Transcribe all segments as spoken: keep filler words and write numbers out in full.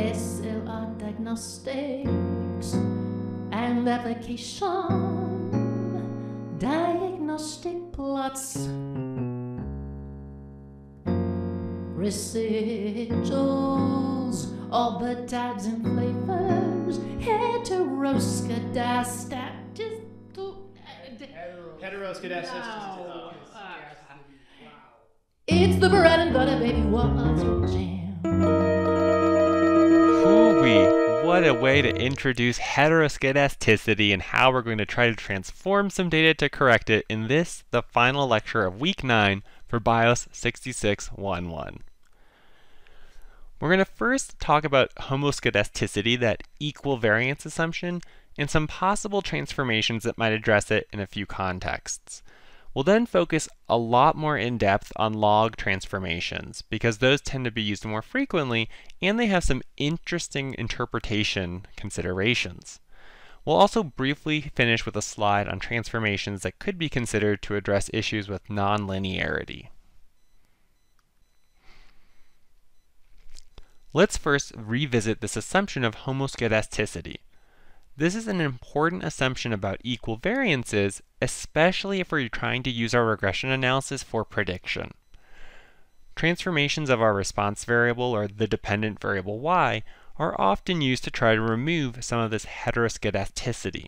S L R diagnostics and application diagnostic plots, residuals, orbitals and flavors, heteroscedasticity. Heteroscedasticity. No. Uh, it's the bread and butter, baby. What's your jam? Hoo-wee. What a way to introduce heteroscedasticity and how we're going to try to transform some data to correct it in this, the final lecture of week nine for BIOS sixty-six eleven. We're going to first talk about homoscedasticity, that equal variance assumption, and some possible transformations that might address it in a few contexts. We'll then focus a lot more in depth on log transformations, because those tend to be used more frequently and they have some interesting interpretation considerations. We'll also briefly finish with a slide on transformations that could be considered to address issues with nonlinearity. Let's first revisit this assumption of homoscedasticity. This is an important assumption about equal variances, especially if we're trying to use our regression analysis for prediction. Transformations of our response variable, or the dependent variable y, are often used to try to remove some of this heteroscedasticity.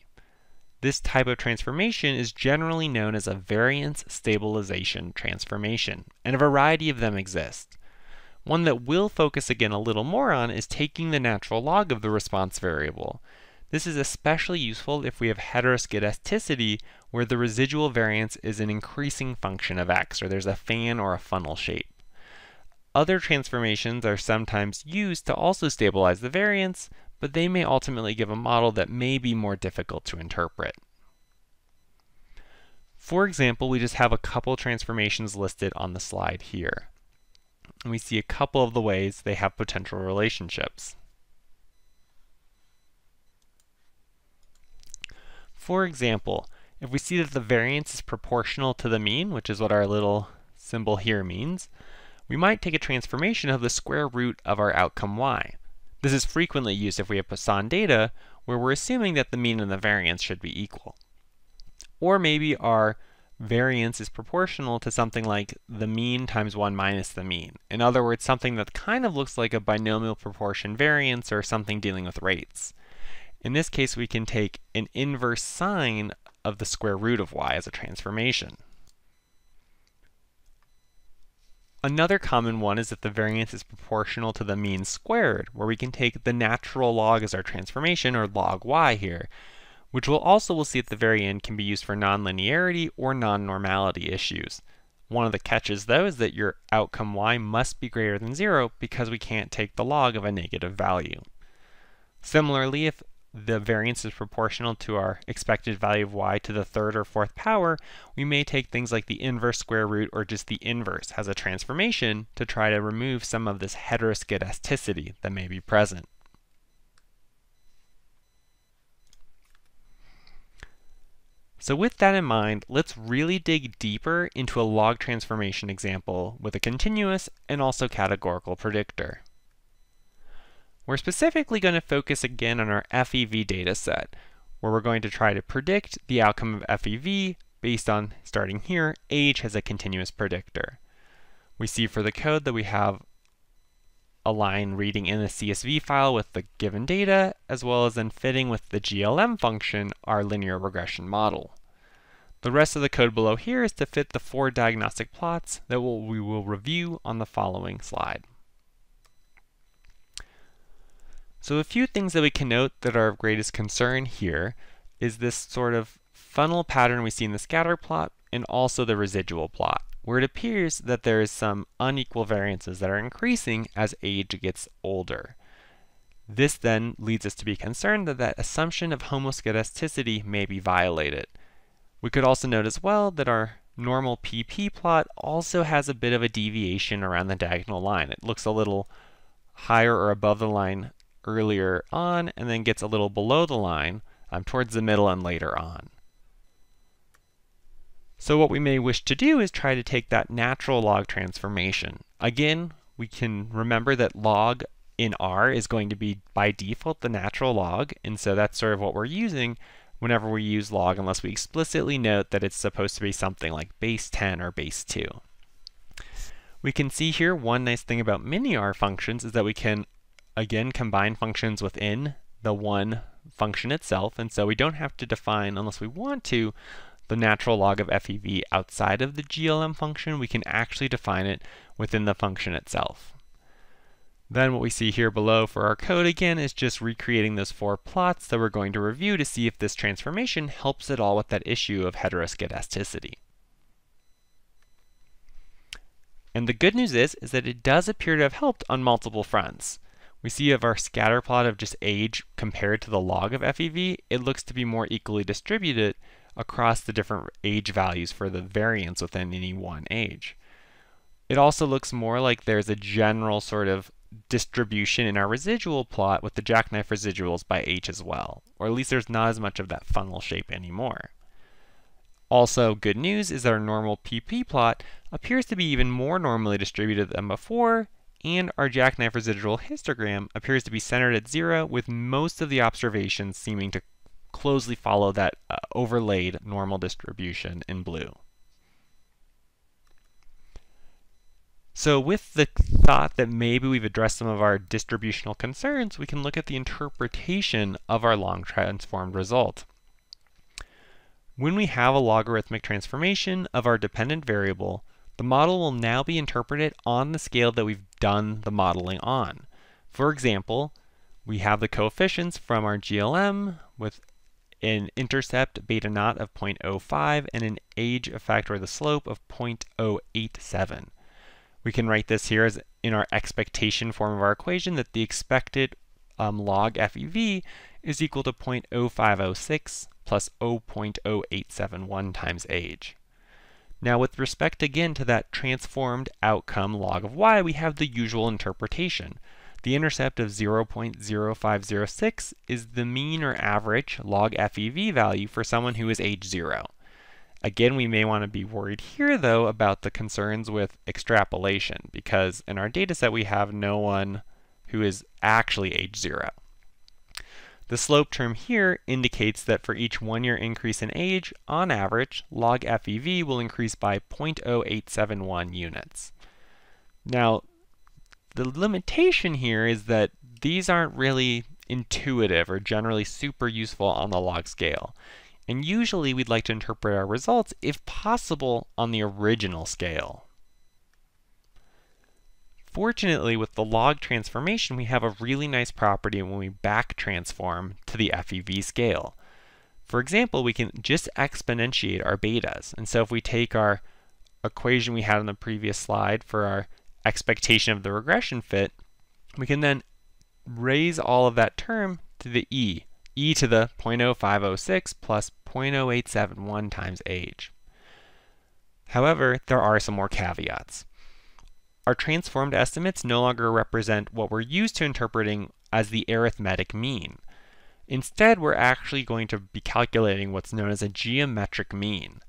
This type of transformation is generally known as a variance stabilization transformation, and a variety of them exist. One that we'll focus again a little more on is taking the natural log of the response variable. This is especially useful if we have heteroscedasticity where the residual variance is an increasing function of x, or there's a fan or a funnel shape. Other transformations are sometimes used to also stabilize the variance, but they may ultimately give a model that may be more difficult to interpret. For example, we just have a couple transformations listed on the slide here. And we see a couple of the ways they have potential relationships. For example, if we see that the variance is proportional to the mean, which is what our little symbol here means, we might take a transformation of the square root of our outcome y. This is frequently used if we have Poisson data, where we're assuming that the mean and the variance should be equal. Or maybe our variance is proportional to something like the mean times one minus the mean. In other words, something that kind of looks like a binomial proportion variance or something dealing with rates. In this case, we can take an inverse sine of the square root of y as a transformation. Another common one is that the variance is proportional to the mean squared, where we can take the natural log as our transformation, or log y here, which we'll also we'll see at the very end can be used for nonlinearity or non-normality issues. One of the catches, though, is that your outcome y must be greater than zero because we can't take the log of a negative value. Similarly, if the variance is proportional to our expected value of y to the third or fourth power, we may take things like the inverse square root or just the inverse as a transformation to try to remove some of this heteroscedasticity that may be present. So with that in mind, let's really dig deeper into a log transformation example with a continuous and also categorical predictor. We're specifically going to focus again on our F E V data set, where we're going to try to predict the outcome of F E V based on, starting here, age as a continuous predictor. We see for the code that we have a line reading in the C S V file with the given data, as well as then fitting with the G L M function, our linear regression model. The rest of the code below here is to fit the four diagnostic plots that we will review on the following slide. So a few things that we can note that are of greatest concern here is this sort of funnel pattern we see in the scatter plot and also the residual plot, where it appears that there is some unequal variances that are increasing as age gets older. This then leads us to be concerned that that assumption of homoscedasticity may be violated. We could also note as well that our normal P P plot also has a bit of a deviation around the diagonal line. It looks a little higher or above the line earlier on, and then gets a little below the line, um, towards the middle and later on. So what we may wish to do is try to take that natural log transformation. Again, we can remember that log in R is going to be by default the natural log, and so that's sort of what we're using whenever we use log, unless we explicitly note that it's supposed to be something like base ten or base two. We can see here one nice thing about mini-R functions is that we can, again, combine functions within the one function itself, and so we don't have to define, unless we want to, the natural log of F E V outside of the G L M function. We can actually define it within the function itself. Then what we see here below for our code again is just recreating those four plots that we're going to review to see if this transformation helps at all with that issue of heteroscedasticity. And the good news is, is that it does appear to have helped on multiple fronts. We see of our scatter plot of just age compared to the log of F E V, it looks to be more equally distributed across the different age values for the variance within any one age. It also looks more like there's a general sort of distribution in our residual plot with the jackknife residuals by age as well, or at least there's not as much of that funnel shape anymore. Also, good news is our normal P P plot appears to be even more normally distributed than before, and our jackknife residual histogram appears to be centered at zero, with most of the observations seeming to closely follow that uh, overlaid normal distribution in blue. So with the thought that maybe we've addressed some of our distributional concerns, we can look at the interpretation of our long transformed result. When we have a logarithmic transformation of our dependent variable, the model will now be interpreted on the scale that we've done the modeling on. For example, we have the coefficients from our G L M with an intercept beta naught of zero point zero five and an age effect or the slope of zero point zero eight seven. We can write this here as in our expectation form of our equation that the expected um, log F E V is equal to zero point zero five zero six plus zero point zero eight seven one times age. Now with respect again to that transformed outcome log of y, we have the usual interpretation. The intercept of zero point zero five zero six is the mean or average log F E V value for someone who is age zero. Again, we may want to be worried here though about the concerns with extrapolation, because in our data set we have no one who is actually age zero. The slope term here indicates that for each one year increase in age, on average, log F E V will increase by zero point zero eight seven one units. Now, the limitation here is that these aren't really intuitive or generally super useful on the log scale. And usually we'd like to interpret our results, if possible, on the original scale. Fortunately, with the log transformation, we have a really nice property when we back transform to the F E V scale. For example, we can just exponentiate our betas. And so if we take our equation we had on the previous slide for our expectation of the regression fit, we can then raise all of that term to the e, e to the zero point zero five zero six plus zero point zero eight seven one times age. However, there are some more caveats. Our transformed estimates no longer represent what we're used to interpreting as the arithmetic mean. Instead, we're actually going to be calculating what's known as a geometric mean.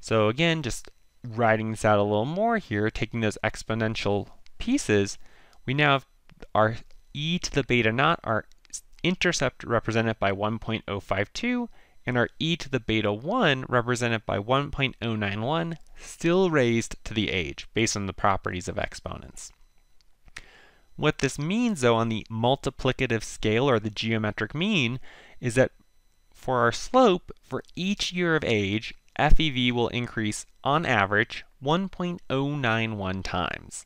So again, just writing this out a little more here, taking those exponential pieces, we now have our e to the beta naught, our intercept represented by one point zero five two, and our e to the beta one represented by one point zero nine one, still raised to the age based on the properties of exponents. What this means though on the multiplicative scale or the geometric mean is that for our slope, for each year of age, F E V will increase on average one point zero nine one times,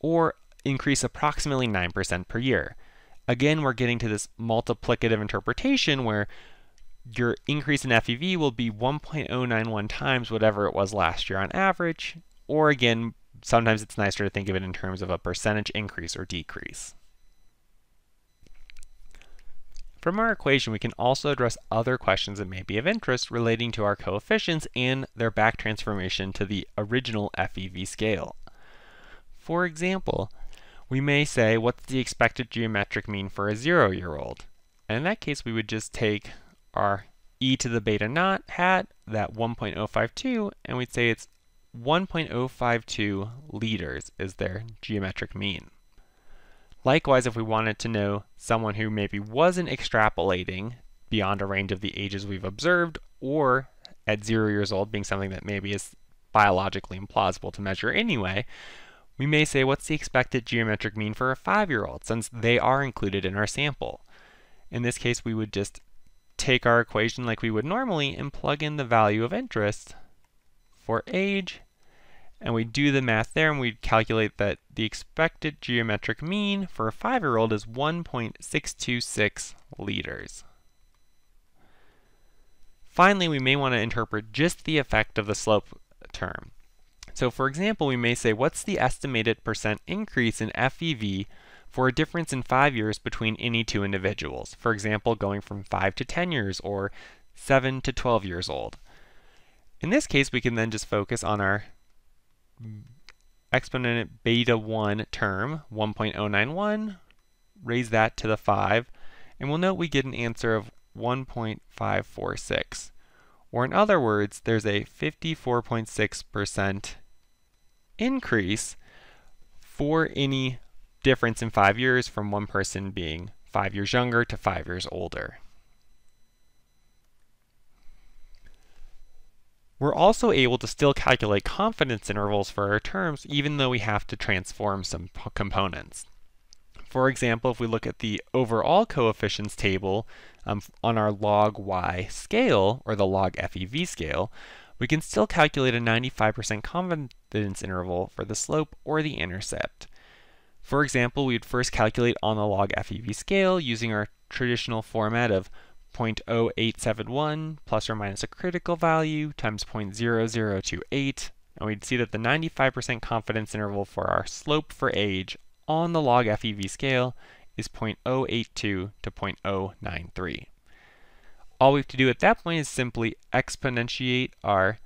or increase approximately nine percent per year. Again, we're getting to this multiplicative interpretation where your increase in F E V will be one point zero nine one times whatever it was last year on average, or again, sometimes it's nicer to think of it in terms of a percentage increase or decrease. From our equation, we can also address other questions that may be of interest relating to our coefficients and their back transformation to the original F E V scale. For example, we may say, what's the expected geometric mean for a zero-year-old? And in that case, we would just take our e to the beta naught hat, that one point zero five two, and we'd say it's one point zero five two liters is their geometric mean. Likewise, if we wanted to know someone who maybe wasn't extrapolating beyond a range of the ages we've observed, or at zero years old being something that maybe is biologically implausible to measure anyway, we may say, what's the expected geometric mean for a five-year-old, since they are included in our sample? In this case, we would just take our equation like we would normally and plug in the value of interest for age, and we do the math there, and we calculate that the expected geometric mean for a five-year-old is one point six two six liters. Finally, we may want to interpret just the effect of the slope term. So for example, we may say, what's the estimated percent increase in F E V for a difference in five years between any two individuals? For example, going from five to ten years or seven to twelve years old. In this case, we can then just focus on our exponent beta one term, one point zero nine one, raise that to the five, and we'll note we get an answer of one point five four six. Or in other words, there's a fifty-four point six percent increase for any difference in five years from one person being five years younger to five years older. We're also able to still calculate confidence intervals for our terms, even though we have to transform some components. For example, if we look at the overall coefficients table um, on our log y scale, or the log F E V scale, we can still calculate a ninety-five percent confidence interval for the slope or the intercept. For example, we'd first calculate on the log F E V scale using our traditional format of zero point zero eight seven one plus or minus a critical value times zero point zero zero two eight, and we'd see that the ninety-five percent confidence interval for our slope for age on the log F E V scale is zero point zero eight two to zero point zero nine three. All we have to do at that point is simply exponentiate our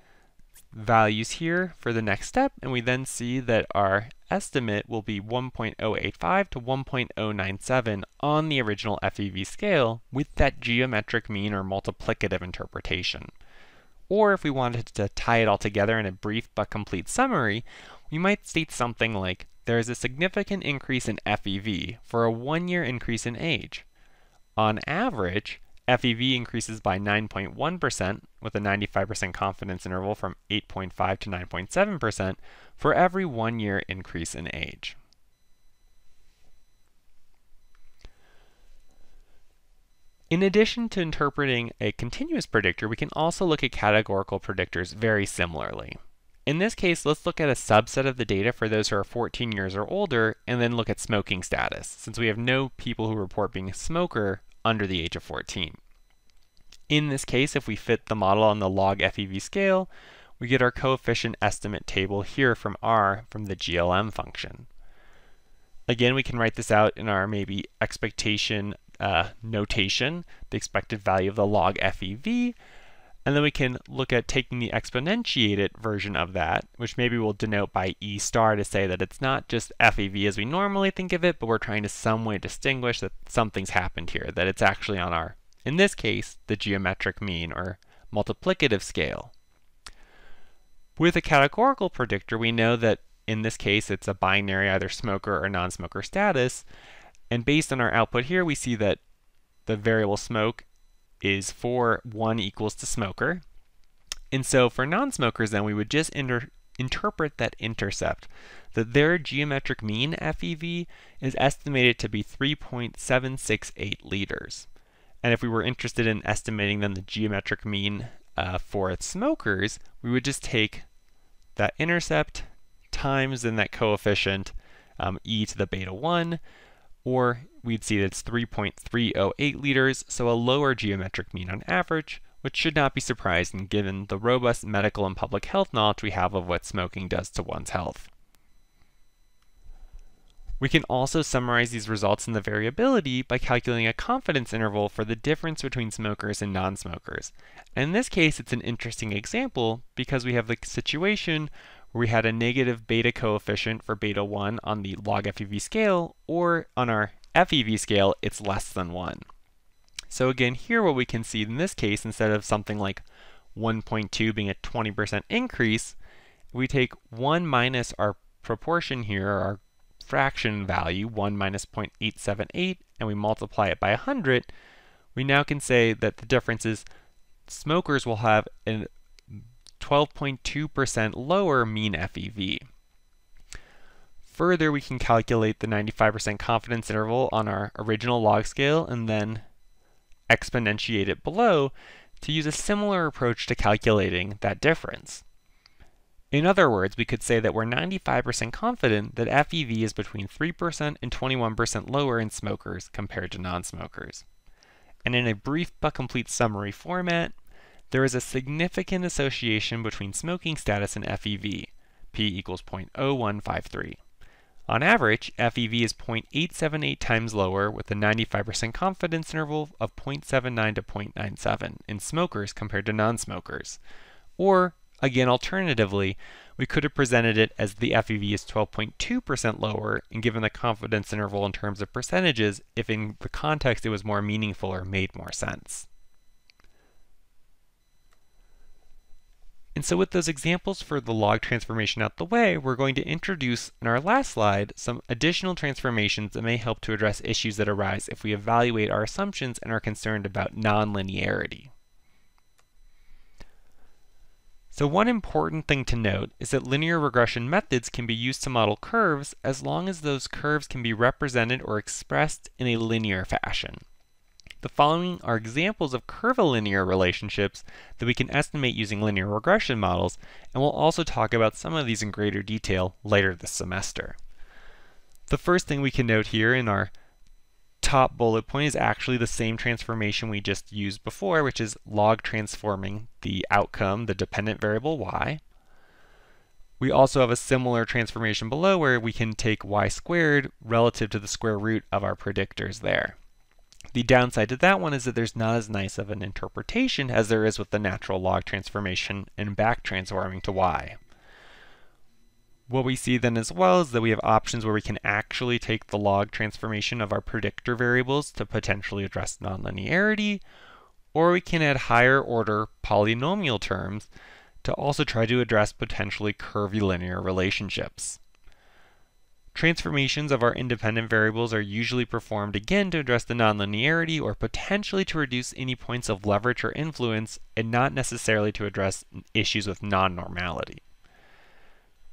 values here for the next step, and we then see that our estimate will be one point zero eight five to one point zero nine seven on the original F E V scale with that geometric mean or multiplicative interpretation. Or if we wanted to tie it all together in a brief but complete summary, we might state something like, there is a significant increase in F E V for a one-year increase in age. On average, F E V increases by nine point one percent with a ninety-five percent confidence interval from eight point five to nine point seven percent for every one-year increase in age. In addition to interpreting a continuous predictor, we can also look at categorical predictors very similarly. In this case, let's look at a subset of the data for those who are fourteen years or older, and then look at smoking status, since we have no people who report being a smoker under the age of fourteen. In this case, if we fit the model on the log F E V scale, we get our coefficient estimate table here from R from the G L M function. Again, we can write this out in our maybe expectation uh, notation, the expected value of the log F E V, and then we can look at taking the exponentiated version of that, which maybe we'll denote by E star to say that it's not just F E V as we normally think of it, but we're trying to some way distinguish that something's happened here, that it's actually on our, in this case, the geometric mean or multiplicative scale. With a categorical predictor, we know that in this case, it's a binary, either smoker or non-smoker status. And based on our output here, we see that the variable smoke is for one equals to smoker. And so for non-smokers then, we would just inter interpret that intercept, that their geometric mean F E V is estimated to be three point seven six eight liters. And if we were interested in estimating then the geometric mean uh, for smokers, we would just take that intercept times then that coefficient um, e to the beta one, or we'd see that it's three point three zero eight liters, so a lower geometric mean on average, which should not be surprising given the robust medical and public health knowledge we have of what smoking does to one's health. We can also summarize these results in the variability by calculating a confidence interval for the difference between smokers and non-smokers. And in this case, it's an interesting example because we have the situation we had a negative beta coefficient for beta one on the log F E V scale, or on our F E V scale, it's less than one. So again, here what we can see in this case, instead of something like one point two being a twenty percent increase, we take one minus our proportion here, our fraction value, one minus zero point eight seven eight, and we multiply it by one hundred, we now can say that the difference is smokers will have a twelve point two percent lower mean F E V. Further, we can calculate the ninety-five percent confidence interval on our original log scale and then exponentiate it below to use a similar approach to calculating that difference. In other words, we could say that we're ninety-five percent confident that F E V is between three percent and twenty-one percent lower in smokers compared to non-smokers. And in a brief but complete summary format, there is a significant association between smoking status and F E V, p equals zero point zero one five three. On average, F E V is zero point eight seven eight times lower with a ninety-five percent confidence interval of zero point seven nine to zero point nine seven in smokers compared to non-smokers. Or, again, alternatively, we could have presented it as the F E V is twelve point two percent lower and given the confidence interval in terms of percentages if in the context it was more meaningful or made more sense. And so with those examples for the log transformation out the way, we're going to introduce in our last slide some additional transformations that may help to address issues that arise if we evaluate our assumptions and are concerned about nonlinearity. So one important thing to note is that linear regression methods can be used to model curves as long as those curves can be represented or expressed in a linear fashion. The following are examples of curvilinear relationships that we can estimate using linear regression models, and we'll also talk about some of these in greater detail later this semester. The first thing we can note here in our top bullet point is actually the same transformation we just used before, which is log transforming the outcome, the dependent variable y. We also have a similar transformation below where we can take y squared relative to the square root of our predictors there. The downside to that one is that there's not as nice of an interpretation as there is with the natural log transformation and back transforming to y. What we see then as well is that we have options where we can actually take the log transformation of our predictor variables to potentially address nonlinearity, or we can add higher order polynomial terms to also try to address potentially curvilinear relationships. Transformations of our independent variables are usually performed again to address the nonlinearity or potentially to reduce any points of leverage or influence and not necessarily to address issues with non-normality.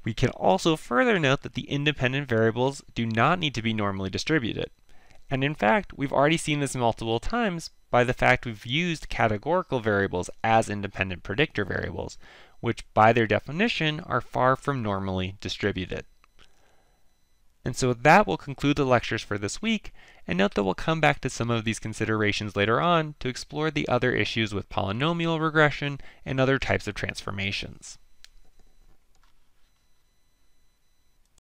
We can also further note that the independent variables do not need to be normally distributed. And in fact, we've already seen this multiple times by the fact we've used categorical variables as independent predictor variables, which by their definition are far from normally distributed. And so with that, we'll conclude the lectures for this week, and note that we'll come back to some of these considerations later on to explore the other issues with polynomial regression and other types of transformations.